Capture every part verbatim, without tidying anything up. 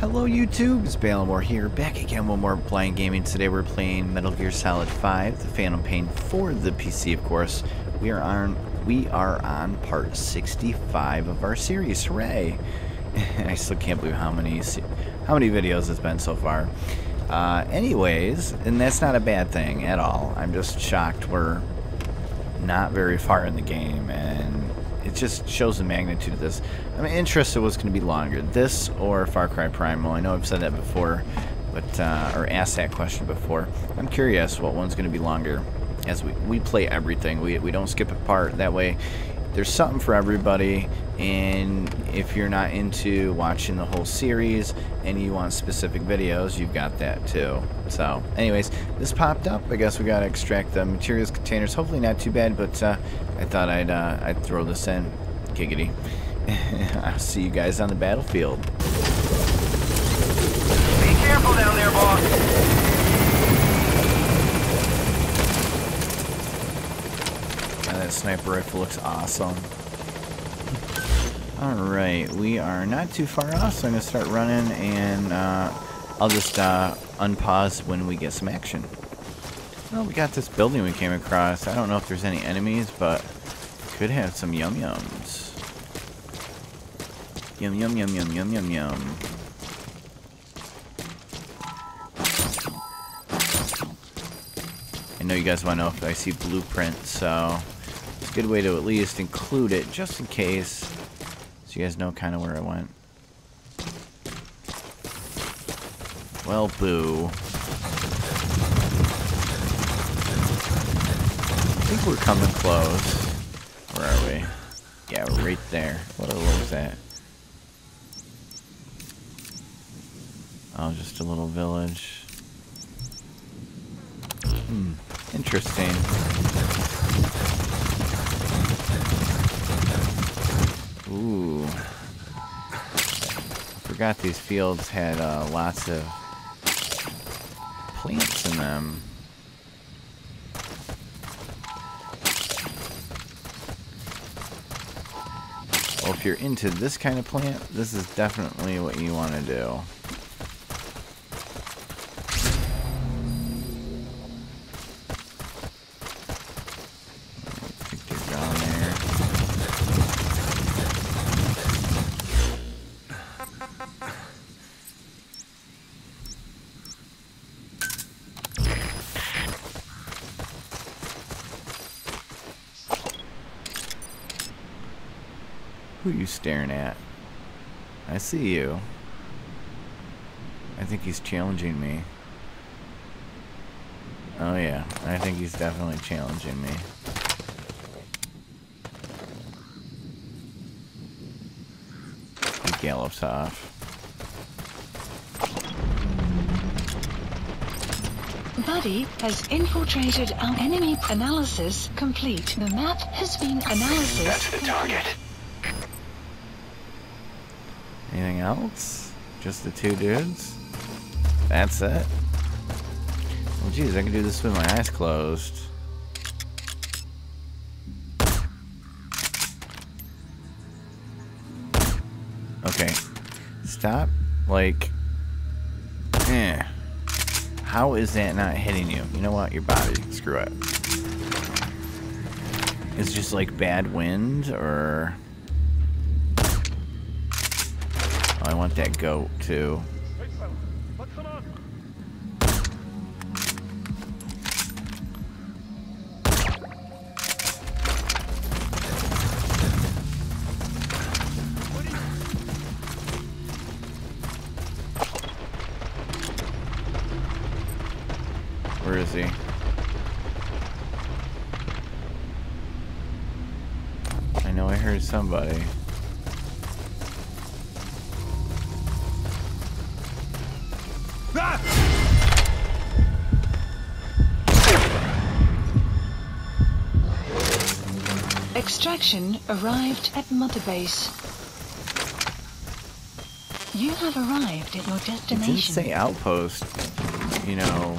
Hello YouTube, it's Balamore here, back again one more Blind Gaming. Today we're playing Metal Gear Solid five, The Phantom Pain for the P C, of course. We are on we are on part sixty-five of our series. Hooray! I still can't believe how many how many videos it's been so far. Uh, anyways, and that's not a bad thing at all. I'm just shocked we're not very far in the game, and it just shows the magnitude of this. I'm interested what's going to be longer, this or Far Cry Primal. I know I've said that before, but uh, or asked that question before. I'm curious what one's going to be longer, as we, we play everything. We, we don't skip a part. That way there's something for everybody, and if you're not into watching the whole series and you want specific videos, you've got that too. So anyways, this popped up. I guess we got to extract the materials containers. Hopefully not too bad, but uh, I thought I'd, uh, I'd throw this in. Giggity. I'll see you guys on the battlefield. Be careful down there, boss. That sniper rifle looks awesome. Alright, we are not too far off, so I'm going to start running, and uh, I'll just uh, unpause when we get some action. Well, we got this building we came across. I don't know if there's any enemies, but could have some yum-yums. Yum-yum-yum-yum-yum-yum-yum. I know you guys want to know if I see blueprints, so... good way to at least include it, just in case, so you guys know kind of where I went. Well, boo. I think we're coming close. Where are we? Yeah, we're right there. What was that? Oh, just a little village. Hmm. Interesting. Ooh. Forgot these fields had uh, lots of plants in them. Well, if you're into this kind of plant, this is definitely what you want to do. Who are you staring at? I see you. I think he's challenging me. Oh yeah, I think he's definitely challenging me. He gallops off. Buddy has infiltrated our enemy. Analysis complete. The map has been analyzed. That's the target. Anything else? Just the two dudes? That's it? Well, geez, I can do this with my eyes closed. Okay. Stop. Like... Eh. How is that not hitting you? You know what? Your body. Screw it. It's just like bad wind, or... I want that goat too. Where is he? I know I heard somebody. Extraction arrived at Mother Base. You have arrived at your destination. It didn't say outpost, you know,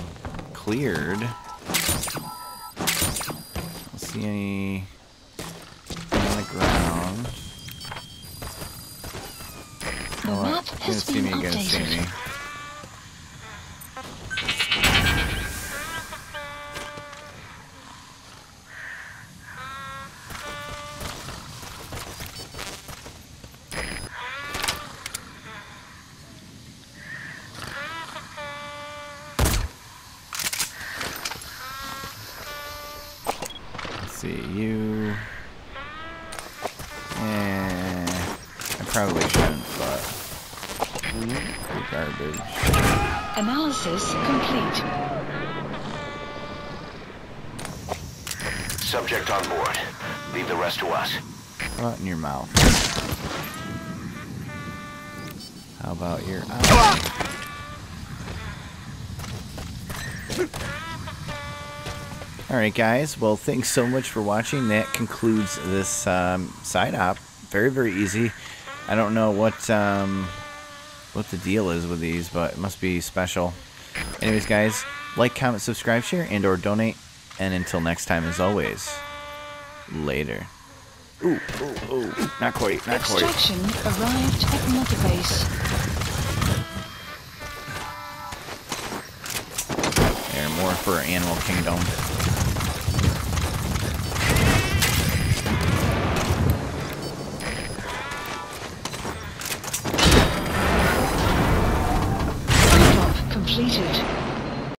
cleared. I don't see any on the ground. The no, map gonna has see been me, updated. Gonna see me. Analysis complete. Subject on board. Leave the rest to us. Right in your mouth. How about your eye? Alright guys, well thanks so much for watching. That concludes this um, side op. Very, very easy. I don't know what... Um, what the deal is with these, but it must be special. Anyways guys, like, comment, subscribe, share, and or donate, and until next time, as always, later. Ooh, ooh, ooh, not quite, not quite. Extraction arrived at another base. They're more for Animal Kingdom. Completed.